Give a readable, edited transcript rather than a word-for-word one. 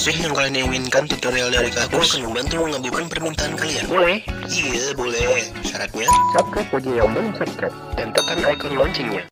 kasih Nurkan yang winkan tutorial dari aku akan membantu mengabulkan permintaan kalian. Boleh? Iya, boleh. Syaratnya subscribe video yang belum subscribe dan tekan icon loncengnya.